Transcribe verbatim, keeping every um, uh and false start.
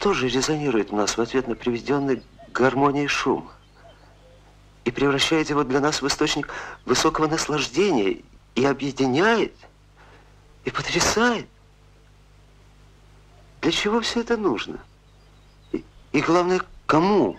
Что же резонирует в нас в ответ на приведенный гармонией шум и превращает его для нас в источник высокого наслаждения и объединяет, и потрясает? Для чего все это нужно? И, и главное, кому?